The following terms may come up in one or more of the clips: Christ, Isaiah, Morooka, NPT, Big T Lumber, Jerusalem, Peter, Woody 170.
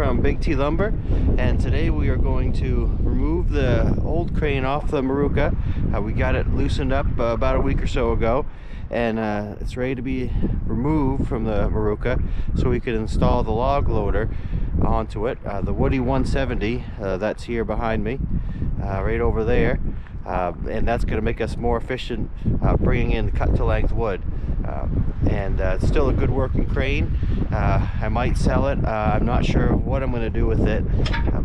from Big T Lumber, and today we are going to remove the old crane off the Morooka. We got it loosened up about a week or so ago, and it's ready to be removed from the Morooka so we could install the log loader onto it. The Woody 170 that's here behind me, right over there, and that's going to make us more efficient bringing in cut to length wood. It's still a good working crane. I might sell it. I'm not sure what I'm going to do with it,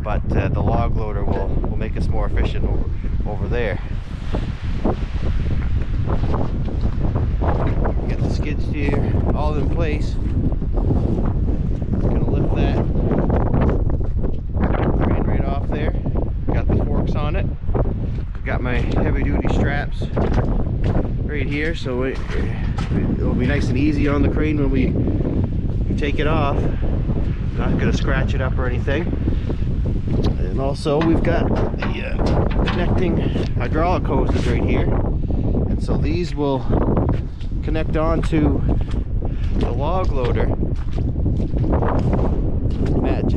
but the log loader will make us more efficient over there. Get the skid steer all in place. It's going to lift that crane right off there. Got the forks on it. Got my heavy duty straps right here, so it'll be nice and easy on the crane when we take it off. Not going to scratch it up or anything. And also we've got the connecting hydraulic hoses right here, and so these will connect onto the log loader.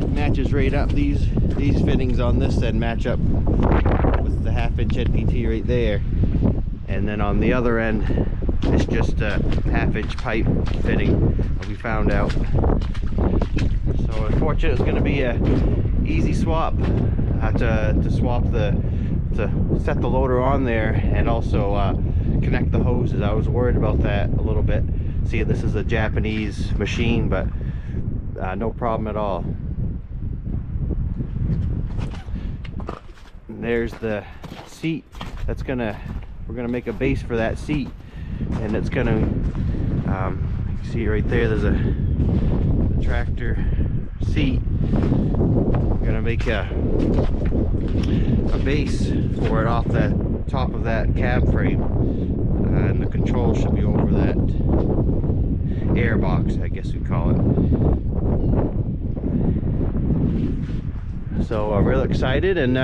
Matches right up. These fittings on this then match up with the half-inch NPT right there, and then on the other end it's just a half-inch pipe fitting that we found out. So unfortunately it's going to be an easy swap to set the loader on there and also connect the hoses. I was worried about that a little bit, seeing this is a Japanese machine, but no problem at all. And there's the seat. We're gonna make a base for that seat, and it's gonna you can see right there there's a tractor seat. We're gonna make a base for it off the top of that cab frame, and the control should be over that air box, I guess we call it. So I'm real excited, and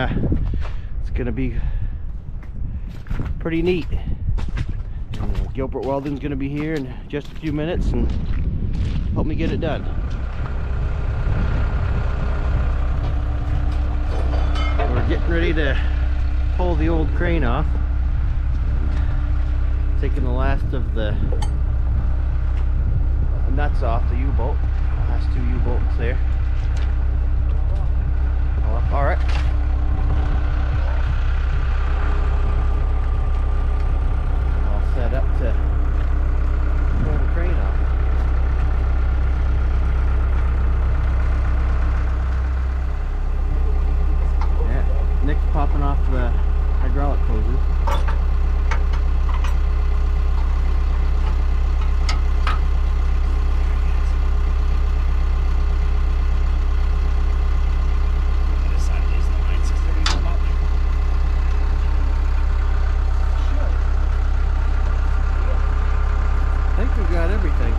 it's gonna be pretty neat. And Gilbert Weldon's going to be here in just a few minutes and help me get it done. We're getting ready to pull the old crane off, taking the last of the nuts off the U-bolt, last two U-bolts there. All right. Popping off the hydraulic hoses. I think we've got everything.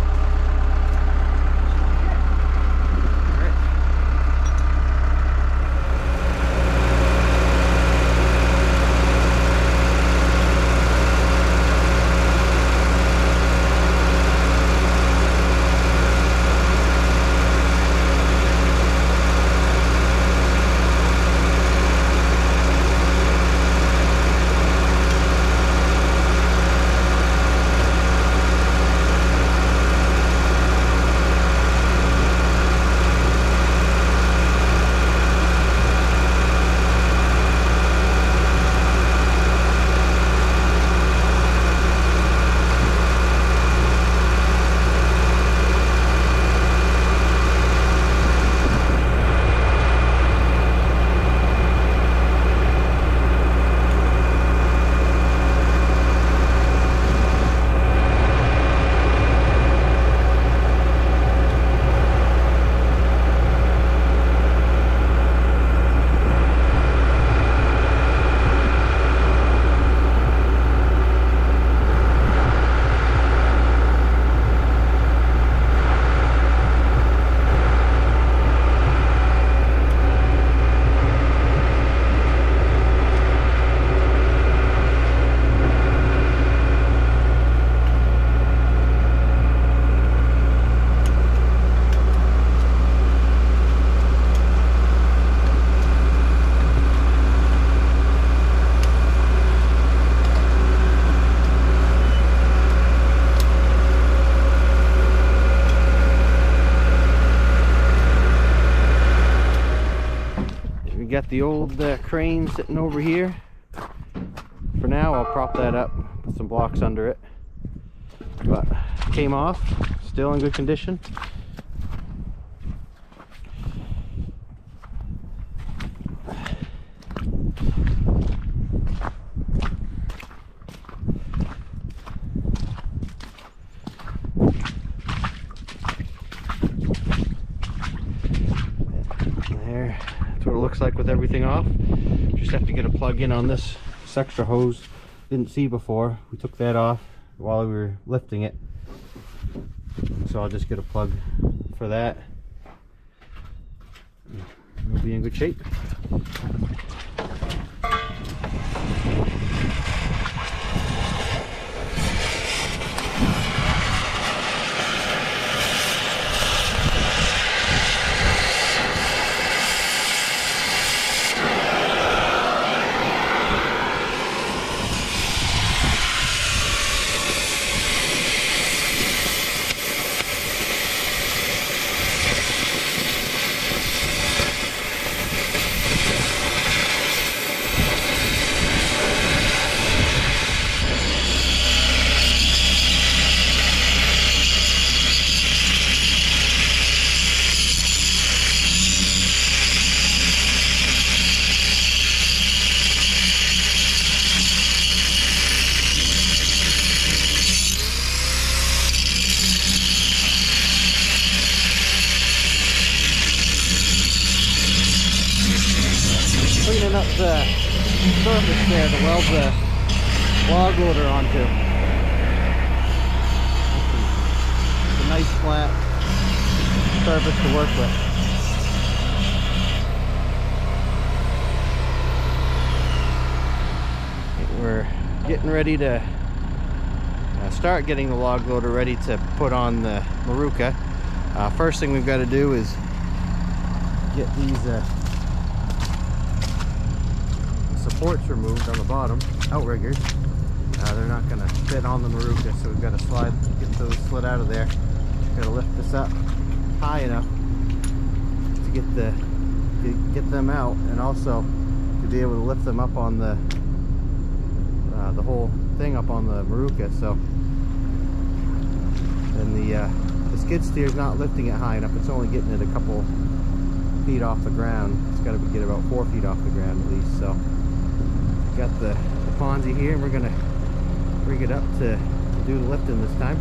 the old crane sitting over here. For now, I'll prop that up, put some blocks under it. But it came off, still in good condition. There, that's what it looks like with everything off. Just have to get a plug in on this. This extra hose, didn't see before. We took that off while we were lifting it, so I'll just get a plug for that. We'll be in good shape. Up the surface there to weld the log loader onto. It's a nice flat surface to work with. We're getting ready to start getting the log loader ready to put on the Morooka. First thing we've got to do is get these supports removed on the bottom, outriggers. They're not going to fit on the Morooka, so we've got to get those slid out of there. Got to lift this up high enough to get them out, and also to be able to lift them up on the whole thing up on the Morooka. So, and the skid steer is not lifting it high enough. It's only getting it a couple feet off the ground. It's got to get about 4 feet off the ground at least. So. Got the Ponzi here, and we're gonna rig it up to do the lifting this time.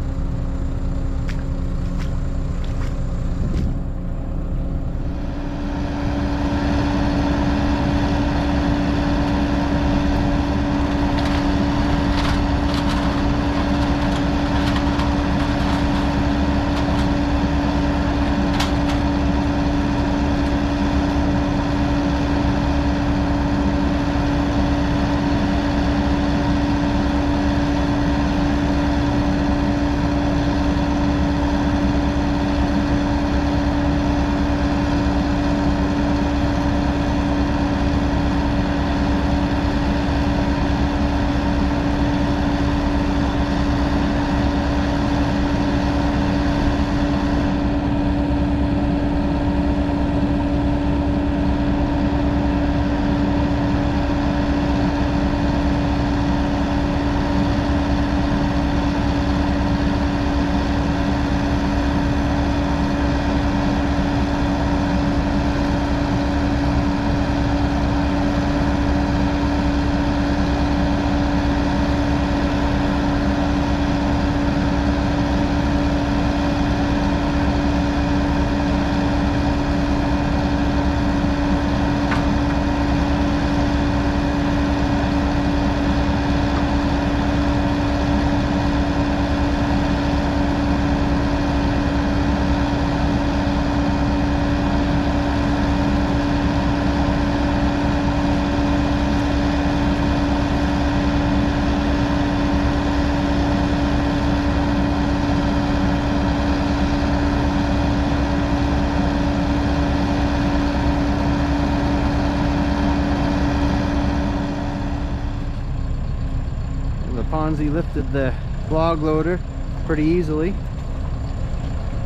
Ponzi lifted the log loader pretty easily,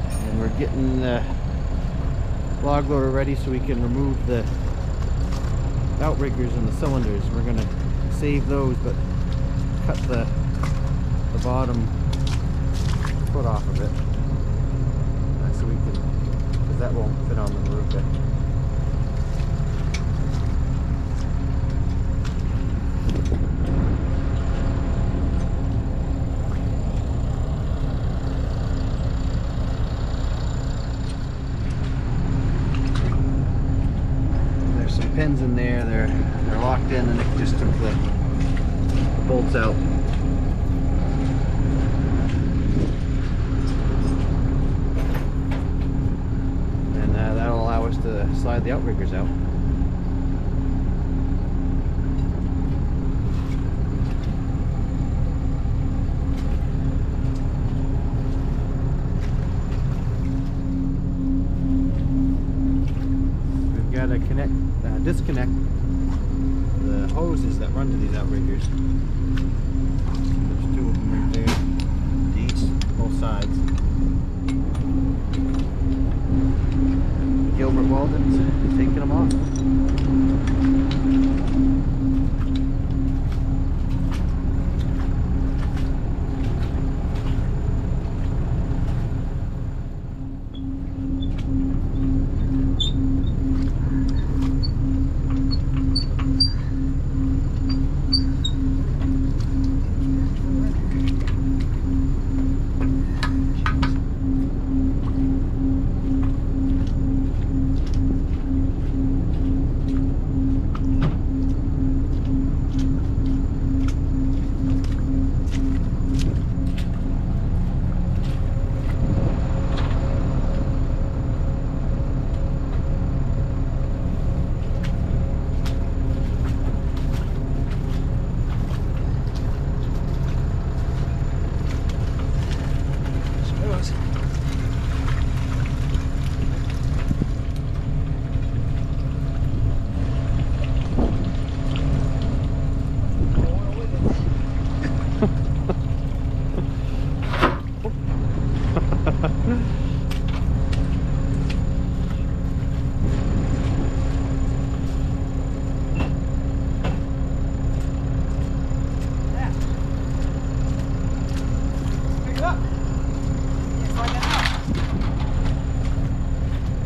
and we're getting the log loader ready so we can remove the outriggers and the cylinders. We're going to save those, but cut the bottom foot off of it, so we can, because that won't fit on the Morooka. There's some pins in there, they're locked in, and it just took the bolts out. To slide the outriggers out. We've got to disconnect the hoses that run to these outriggers. There's two of them right there, both sides. Gilbert Walden's taking them off.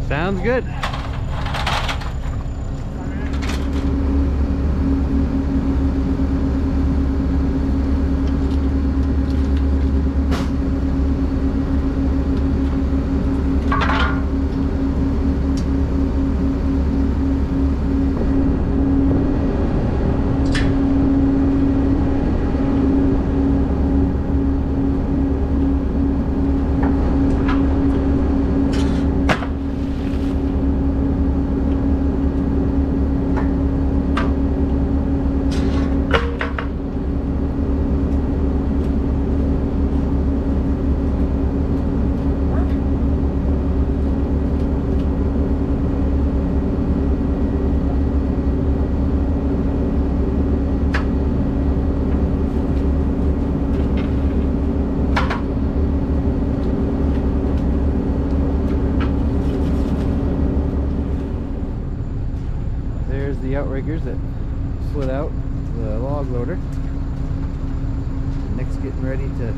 Sounds good. The outriggers that slid out, the log loader. Nick's getting ready to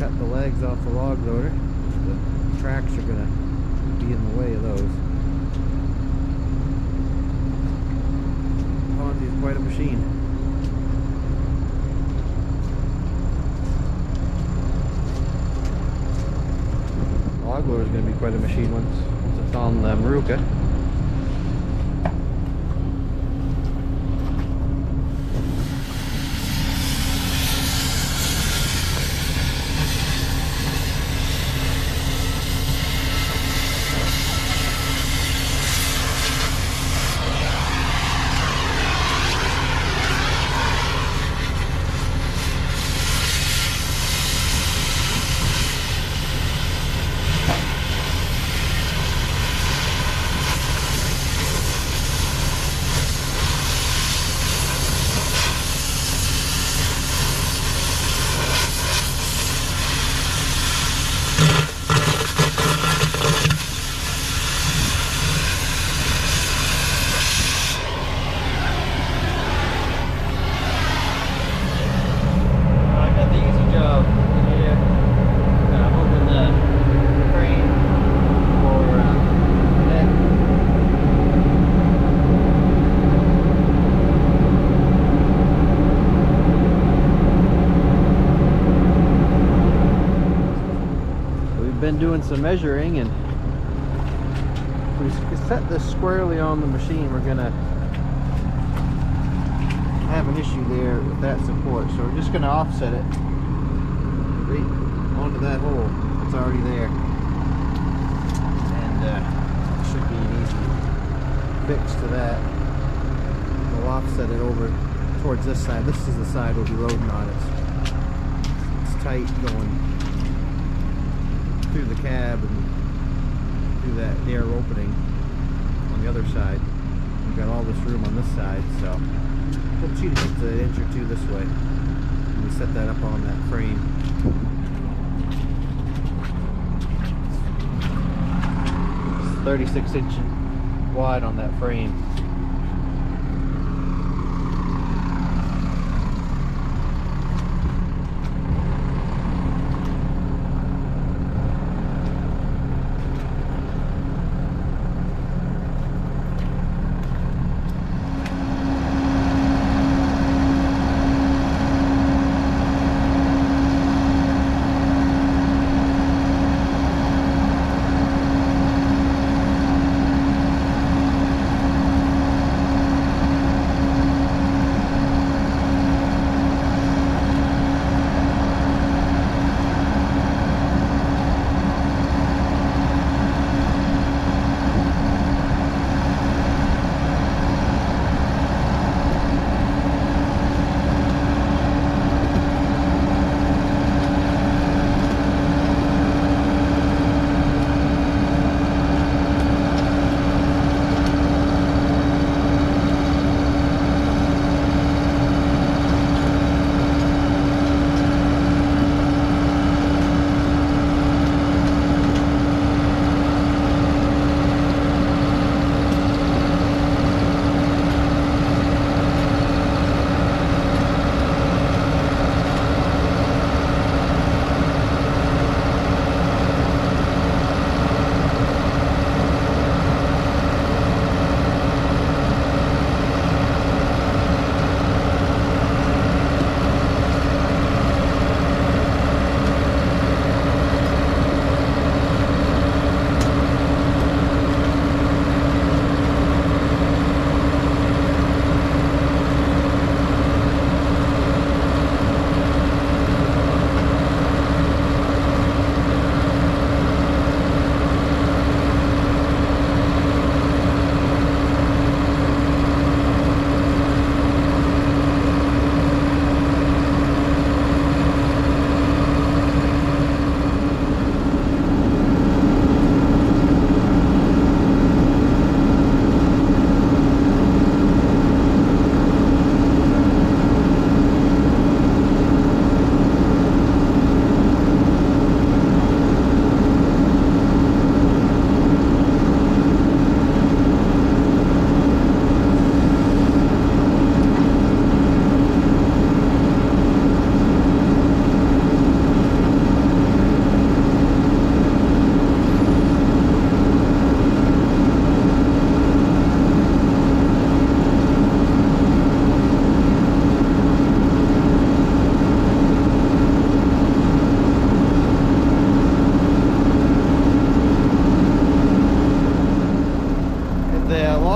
cut the legs off the log loader. The tracks are going to be in the way of those. Ponzi's quite a machine. The log loader is going to be quite a machine once it's on the Morooka. doing some measuring, and if we set this squarely on the machine, we're gonna have an issue there with that support. So we're just gonna offset it right onto that hole that's already there, and it should be an easy fix to that. We'll offset it over towards this side. This is the side we'll be loading on. It's tight going through the cab and through that air opening on the other side. We've got all this room on this side, so we'll cheat it an inch or two this way. And we set that up on that frame. It's 36 inch wide on that frame.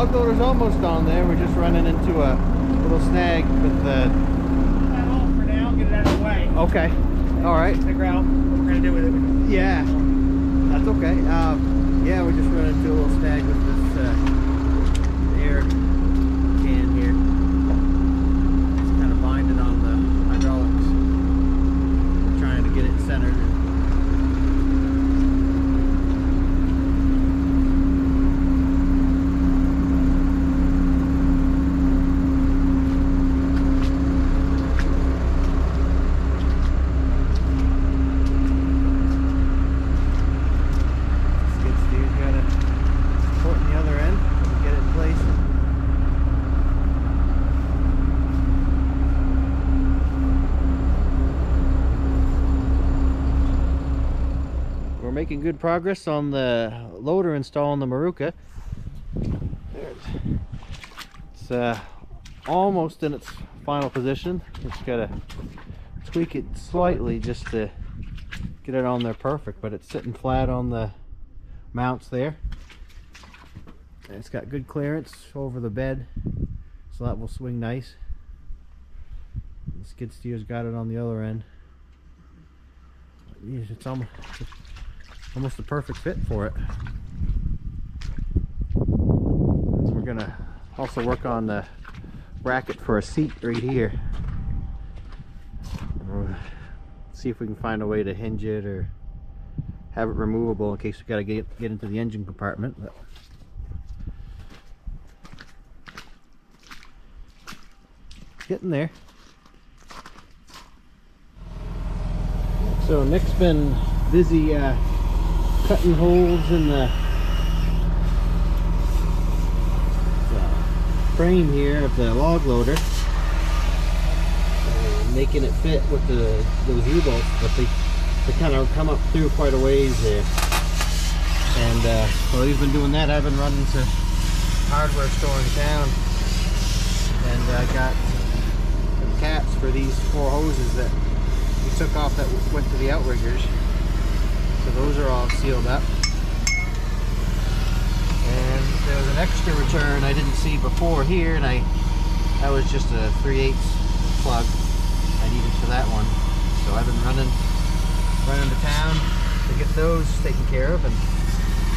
Loader's almost on there. We're just running into a little snag with the. That off for now. Get it out of the way. Okay. All right. Figure out what we're gonna do with it. Yeah. That's okay. Yeah, we're just running into a little snag with this air can here. It's kind of binding on the hydraulics. We're trying to get it centered. Making good progress on the loader install on the Morooka. It's almost in its final position. Just gotta tweak it slightly just to get it on there perfect, but it's sitting flat on the mounts there. And it's got good clearance over the bed, so that will swing nice. The skid steer's got it on the other end. It's almost the perfect fit for it. We're gonna also work on the bracket for a seat right here. See if we can find a way to hinge it or have it removable in case we gotta get into the engine compartment. But getting there. So Nick's been busy cutting holes in the frame here of the log loader, making it fit with those U-bolts, but they kind of come up through quite a ways there. And while he's been doing that, I've been running to hardware store in town, and I got some caps for these four hoses that we took off that went to the outriggers. So those are all sealed up. And there was an extra return I didn't see before here, and that was just a 3/8 plug I needed for that one. So I've been running to town to get those taken care of. And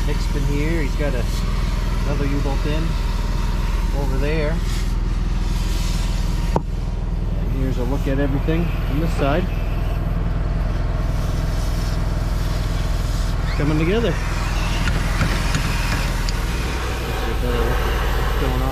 Nick's been here. He's got another U-bolt in over there. And here's a look at everything on this side. It's coming together. Let's get a better look at what's going on.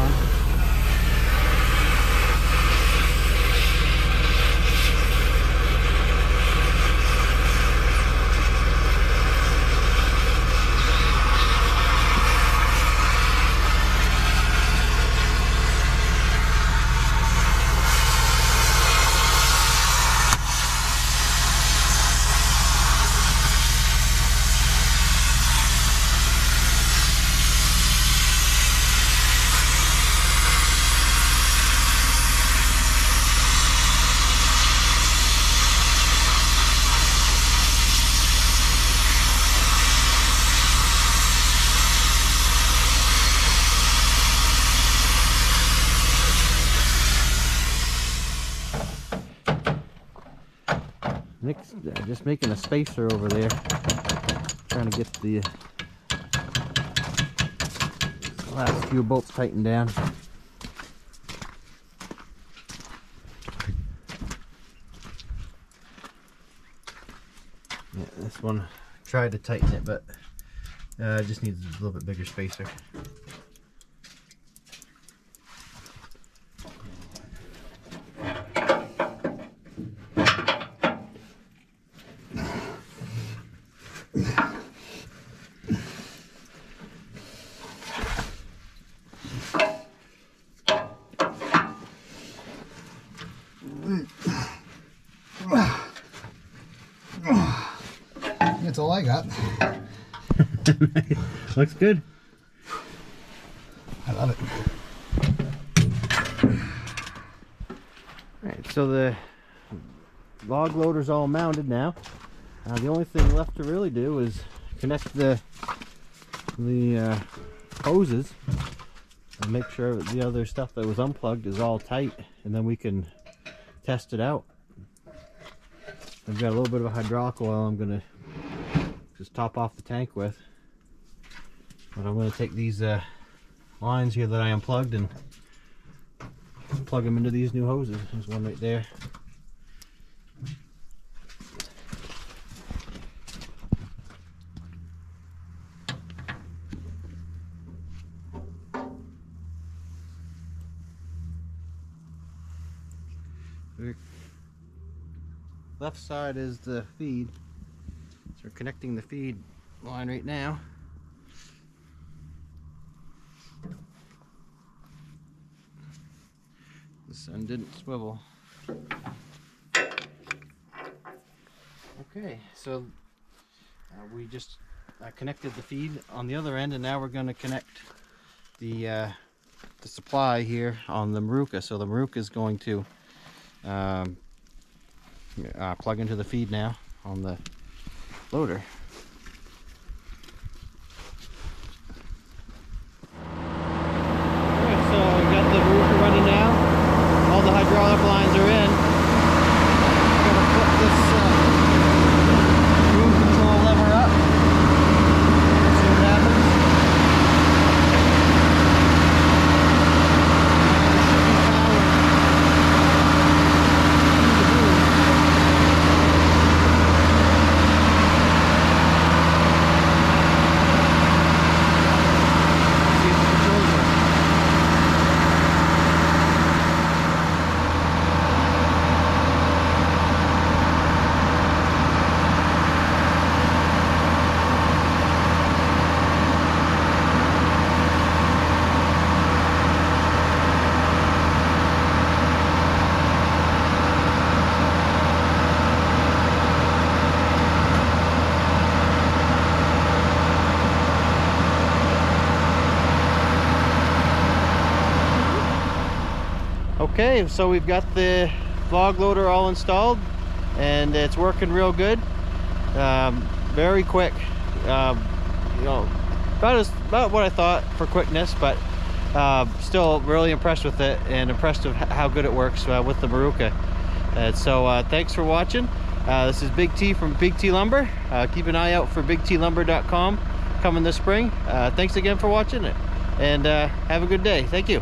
Nick's just making a spacer over there, trying to get the last few bolts tightened down. Yeah, this one tried to tighten it, but it just needs a little bit bigger spacer. That's all I got. Looks good. I love it. Alright, so the log loader's all mounted now. The only thing left to really do is connect the hoses and make sure that the other stuff that was unplugged is all tight, and then we can test it out. I've got a little bit of hydraulic oil I'm going to just top off the tank with, but I'm going to take these lines here that I unplugged and plug them into these new hoses. There's one right there. The left side is the feed. So we're connecting the feed line right now. This end didn't swivel. Okay, so we just connected the feed on the other end, and now we're going to connect the supply here on the Morooka. So the Morooka is going to plug into the feed now on the loader. Alright, so we got the Morooka running now. All the hydraulic lines are in. Gotta flip this boom control lever up. See what happens. Okay, so we've got the log loader all installed and it's working real good. Very quick, you know, about what I thought for quickness, but still really impressed with it and impressed with how good it works with the Morooka. And so thanks for watching. This is Big T from Big T Lumber. Keep an eye out for bigtlumber.com coming this spring. Thanks again for watching it and have a good day. Thank you.